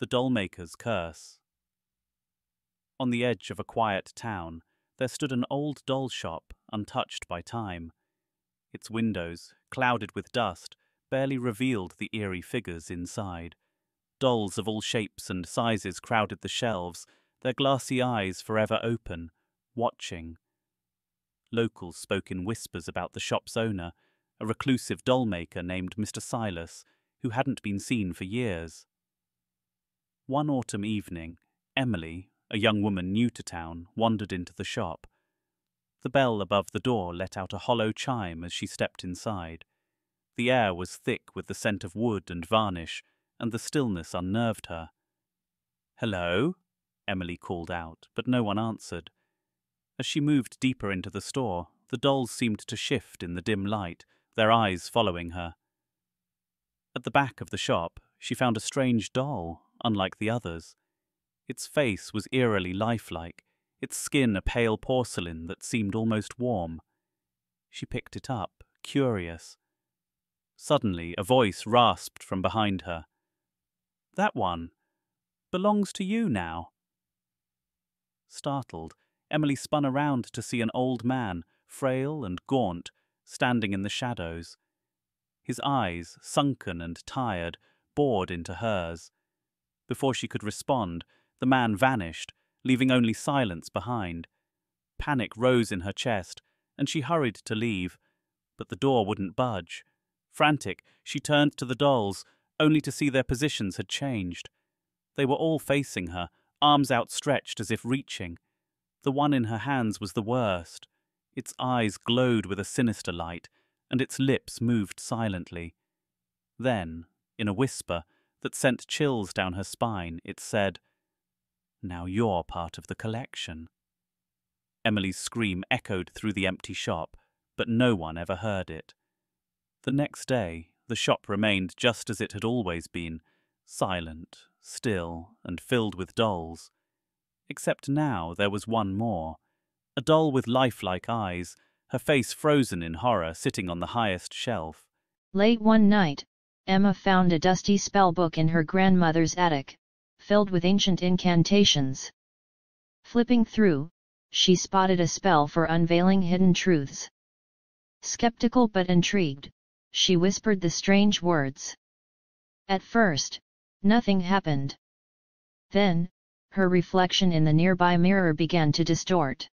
The Dollmaker's Curse. On the edge of a quiet town, there stood an old doll shop, untouched by time. Its windows, clouded with dust, barely revealed the eerie figures inside. Dolls of all shapes and sizes crowded the shelves, their glassy eyes forever open, watching. Locals spoke in whispers about the shop's owner, a reclusive dollmaker named Mr. Silas, who hadn't been seen for years. One autumn evening, Emily, a young woman new to town, wandered into the shop. The bell above the door let out a hollow chime as she stepped inside. The air was thick with the scent of wood and varnish, and the stillness unnerved her. "Hello?" Emily called out, but no one answered. As she moved deeper into the store, the dolls seemed to shift in the dim light, their eyes following her. At the back of the shop, she found a strange doll, unlike the others. Its face was eerily lifelike, its skin a pale porcelain that seemed almost warm. She picked it up, curious. Suddenly, a voice rasped from behind her. "That one belongs to you now." Startled, Emily spun around to see an old man, frail and gaunt, standing in the shadows. His eyes, sunken and tired, bored into hers. Before she could respond, the man vanished, leaving only silence behind. Panic rose in her chest, and she hurried to leave, but the door wouldn't budge. Frantic, she turned to the dolls, only to see their positions had changed. They were all facing her, arms outstretched as if reaching. The one in her hands was the worst. Its eyes glowed with a sinister light, and its lips moved silently. Then, in a whisper that sent chills down her spine, it said, "Now you're part of the collection." Emily's scream echoed through the empty shop, but no one ever heard it. The next day, the shop remained just as it had always been, silent, still, and filled with dolls. Except now there was one more, a doll with lifelike eyes, her face frozen in horror, sitting on the highest shelf. Late one night, Emma found a dusty spellbook in her grandmother's attic, filled with ancient incantations. Flipping through, she spotted a spell for unveiling hidden truths. Skeptical but intrigued, she whispered the strange words. At first, nothing happened. Then, her reflection in the nearby mirror began to distort.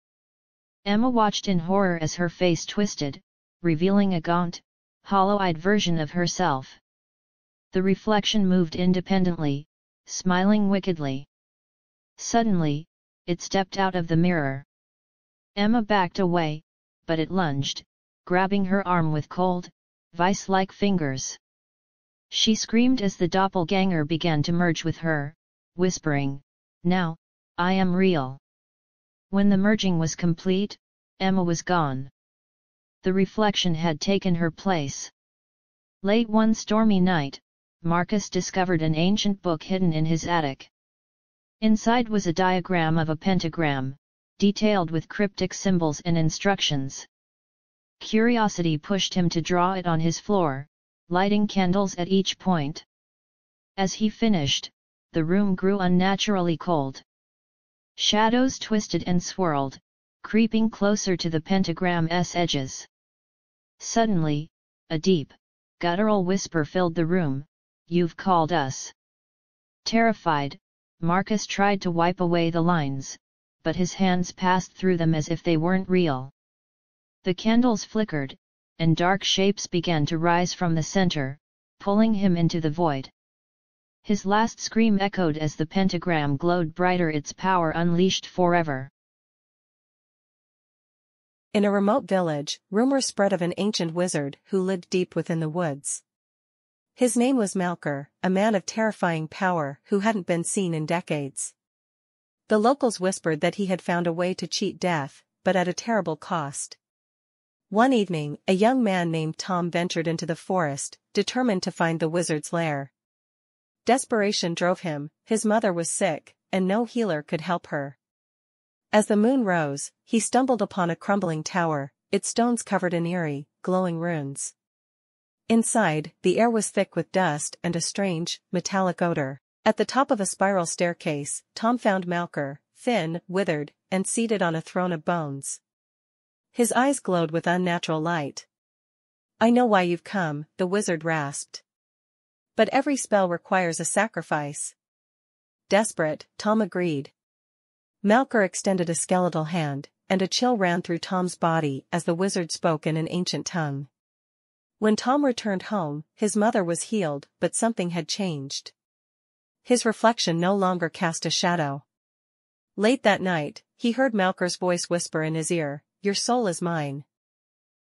Emma watched in horror as her face twisted, revealing a gaunt, hollow-eyed version of herself. The reflection moved independently, smiling wickedly. Suddenly, it stepped out of the mirror. Emma backed away, but it lunged, grabbing her arm with cold, vice-like fingers. She screamed as the doppelganger began to merge with her, whispering, "Now, I am real." When the merging was complete, Emma was gone. The reflection had taken her place. Late one stormy night, Marcus discovered an ancient book hidden in his attic. Inside was a diagram of a pentagram, detailed with cryptic symbols and instructions. Curiosity pushed him to draw it on his floor, lighting candles at each point. As he finished, the room grew unnaturally cold. Shadows twisted and swirled, creeping closer to the pentagram's edges. Suddenly, a deep, guttural whisper filled the room, "You've called us." Terrified, Marcus tried to wipe away the lines, but his hands passed through them as if they weren't real. The candles flickered, and dark shapes began to rise from the center, pulling him into the void. His last scream echoed as the pentagram glowed brighter, its power unleashed forever. In a remote village, rumor spread of an ancient wizard who lived deep within the woods. His name was Malker, a man of terrifying power who hadn't been seen in decades. The locals whispered that he had found a way to cheat death, but at a terrible cost. One evening, a young man named Tom ventured into the forest, determined to find the wizard's lair. Desperation drove him, his mother was sick, and no healer could help her. As the moon rose, he stumbled upon a crumbling tower, its stones covered in eerie, glowing runes. Inside, the air was thick with dust and a strange, metallic odor. At the top of a spiral staircase, Tom found Malker, thin, withered, and seated on a throne of bones. His eyes glowed with unnatural light. "I know why you've come," the wizard rasped. "But every spell requires a sacrifice." Desperate, Tom agreed. Malker extended a skeletal hand, and a chill ran through Tom's body as the wizard spoke in an ancient tongue. When Tom returned home, his mother was healed, but something had changed. His reflection no longer cast a shadow. Late that night, he heard Malker's voice whisper in his ear, "Your soul is mine."